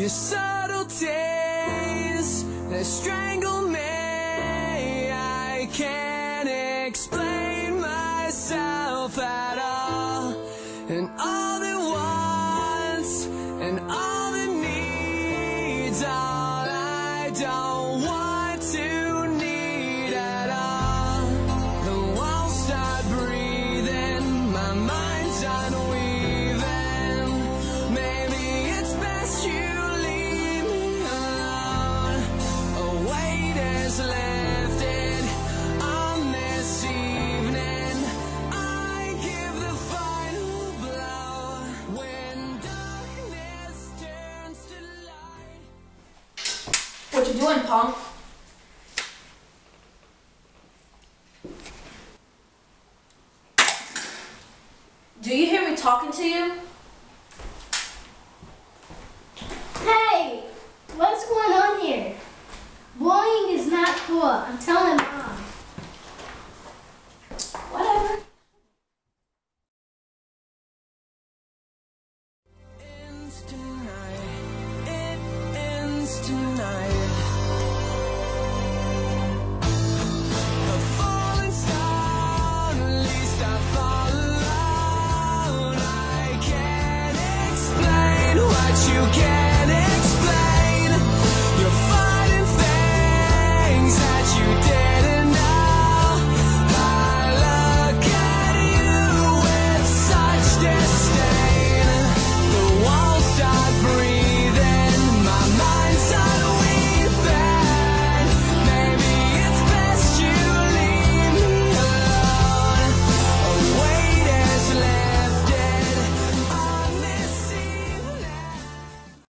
Your subtle taste that strangle me, I can't explain myself at all. And all that wants and all that needs, all I don't want to need at all. The walls start breathing, my mind's unweaving. Maybe it's best you leave me alone. A weight is lifted on this evening. I give the final blow when darkness turns to light. What you doing, punk? Do you hear me talking to you? Hey, what's going on here? Bullying is not cool. I'm telling Mom.